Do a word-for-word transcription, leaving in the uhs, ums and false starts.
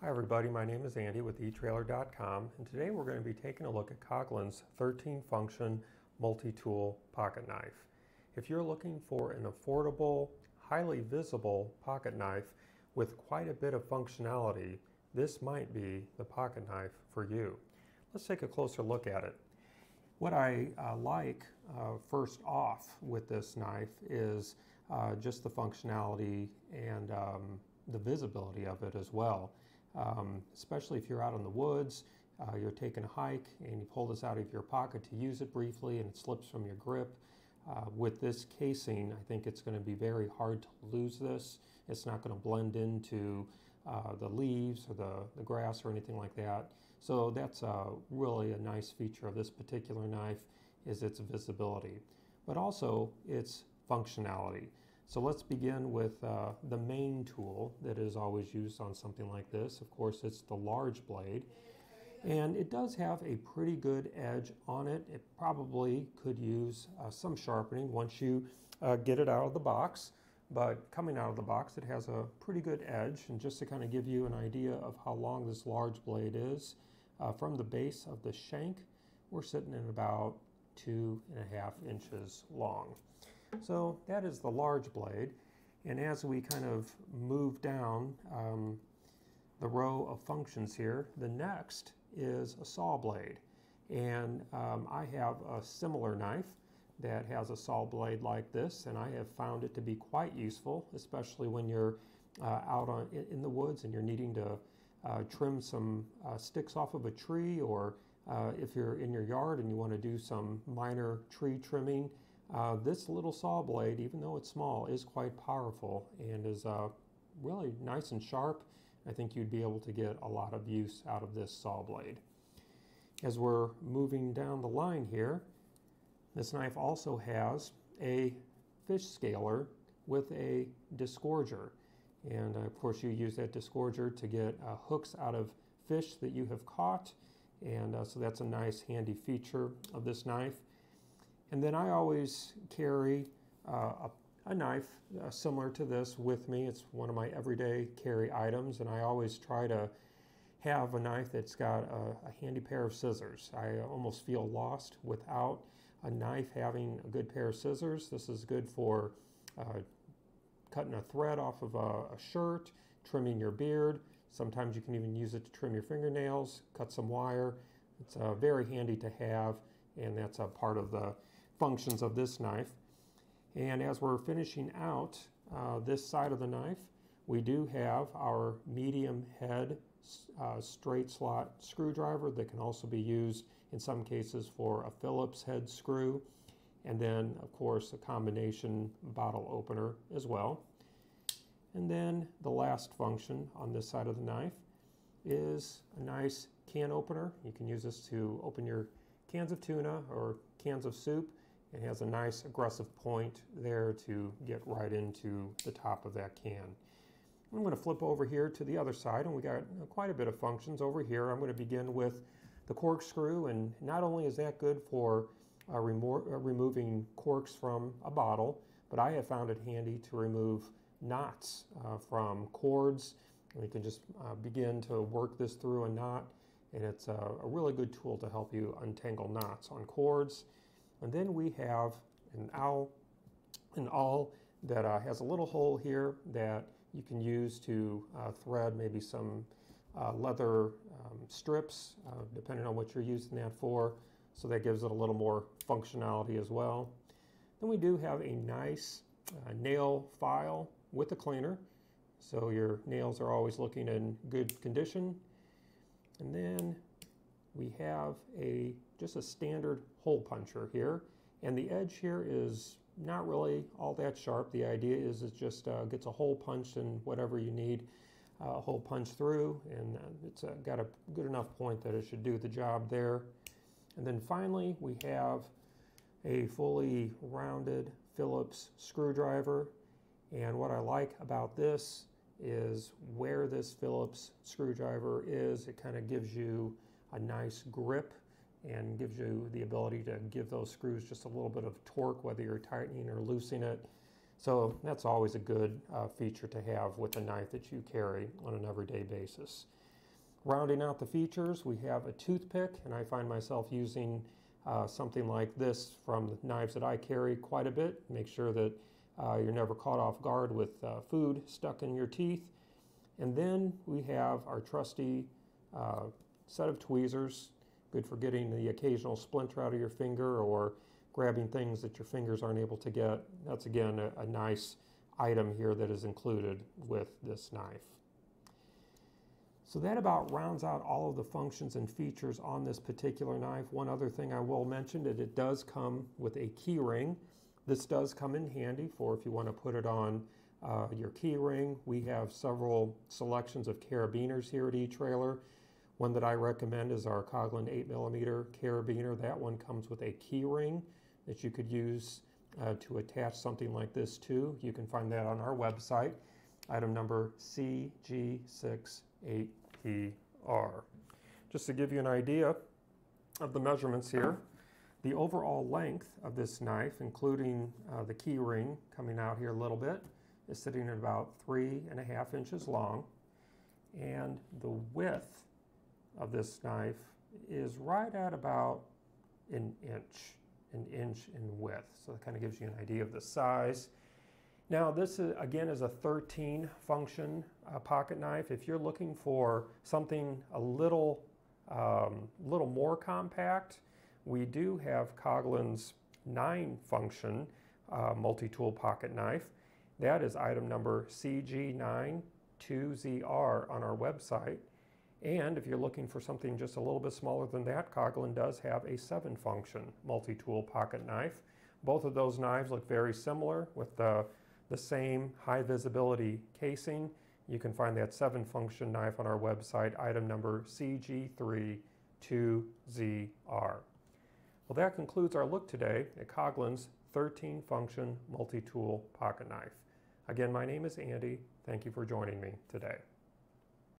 Hi everybody, my name is Andy with e Trailer dot com, and today we're going to be taking a look at Coghlan's thirteen function multi-tool pocket knife. If you're looking for an affordable, highly visible pocket knife with quite a bit of functionality, this might be the pocket knife for you. Let's take a closer look at it. What I uh, like uh, first off with this knife is uh, just the functionality and um, the visibility of it as well. Um, especially if you're out in the woods, uh, you're taking a hike and you pull this out of your pocket to use it briefly and it slips from your grip. Uh, with this casing, I think it's going to be very hard to lose this. It's not going to blend into uh, the leaves or the, the grass or anything like that. So that's uh, really a nice feature of this particular knife, is its visibility, but also its functionality. So let's begin with uh, the main tool that is always used on something like this. Of course, it's the large blade, and it does have a pretty good edge on it. It probably could use uh, some sharpening once you uh, get it out of the box, but coming out of the box, it has a pretty good edge. And just to kind of give you an idea of how long this large blade is, uh, from the base of the shank, we're sitting at about two and a half inches long. So that is the large blade, and as we kind of move down um, the row of functions here, the next is a saw blade. And um, I have a similar knife that has a saw blade like this, and I have found it to be quite useful, especially when you're uh, out on, in the woods and you're needing to uh, trim some uh, sticks off of a tree, or uh, if you're in your yard and you want to do some minor tree trimming. Uh, this little saw blade, even though it's small, is quite powerful and is uh, really nice and sharp. I think you'd be able to get a lot of use out of this saw blade. As we're moving down the line here, this knife also has a fish scaler with a disgorger. And uh, of course you use that disgorger to get uh, hooks out of fish that you have caught. And uh, so that's a nice handy feature of this knife. And then I always carry uh, a, a knife uh, similar to this with me. It's one of my everyday carry items, and I always try to have a knife that's got a, a handy pair of scissors. I almost feel lost without a knife having a good pair of scissors. This is good for uh, cutting a thread off of a, a shirt, trimming your beard. Sometimes you can even use it to trim your fingernails, cut some wire. It's uh, very handy to have, and that's a part of the functions of this knife. And as we're finishing out uh, this side of the knife, we do have our medium head uh, straight slot screwdriver that can also be used in some cases for a Phillips head screw, and then of course a combination bottle opener as well. And then the last function on this side of the knife is a nice can opener. You can use this to open your cans of tuna or cans of soup. It has a nice aggressive point there to get right into the top of that can. I'm going to flip over here to the other side, and we got quite a bit of functions over here. I'm going to begin with the corkscrew, and not only is that good for uh, remo uh, removing corks from a bottle, but I have found it handy to remove knots uh, from cords. We can just uh, begin to work this through a knot, and it's a, a really good tool to help you untangle knots on cords. And then we have an awl, an awl that uh, has a little hole here that you can use to uh, thread maybe some uh, leather um, strips, uh, depending on what you're using that for. So that gives it a little more functionality as well. Then we do have a nice uh, nail file with a cleaner, so your nails are always looking in good condition. And then we have a just a standard hole puncher here, and the edge here is not really all that sharp. The idea is it just uh, gets a hole punched and whatever you need a uh, hole punch through, and it's uh, got a good enough point that it should do the job there. And then finally we have a fully rounded Phillips screwdriver, and what I like about this is where this Phillips screwdriver is, it kind of gives you a nice grip and gives you the ability to give those screws just a little bit of torque, whether you're tightening or loosening it. So that's always a good uh, feature to have with a knife that you carry on an everyday basis. Rounding out the features, we have a toothpick, and I find myself using uh, something like this from the knives that I carry quite a bit. Make sure that uh, you're never caught off guard with uh, food stuck in your teeth. And then we have our trusty uh, set of tweezers, good for getting the occasional splinter out of your finger or grabbing things that your fingers aren't able to get. That's again a, a nice item here that is included with this knife. So that about rounds out all of the functions and features on this particular knife. One other thing I will mention is it does come with a key ring. This does come in handy for if you want to put it on uh, your key ring. We have several selections of carabiners here at eTrailer. One that I recommend is our Coghlan eight millimeter carabiner. That one comes with a key ring that you could use uh, to attach something like this to. You can find that on our website. Item number C G six eight P R. Just to give you an idea of the measurements here, the overall length of this knife, including uh, the key ring coming out here a little bit, is sitting at about three and a half inches long, and the width of this knife is right at about an inch, an inch in width. So that kind of gives you an idea of the size. Now this is, again, is a thirteen function uh, pocket knife. If you're looking for something a little, um, little more compact, we do have Coghlan's nine function uh, multi-tool pocket knife. That is item number C G nine two Z R on our website. And if you're looking for something just a little bit smaller than that, Coghlan does have a seven function multi-tool pocket knife. Both of those knives look very similar with the the same high visibility casing. You can find that seven function knife on our website, item number C G three two Z R. Well, that concludes our look today at Coghlan's thirteen function multi-tool pocket knife. Again, my name is Andy. Thank you for joining me today.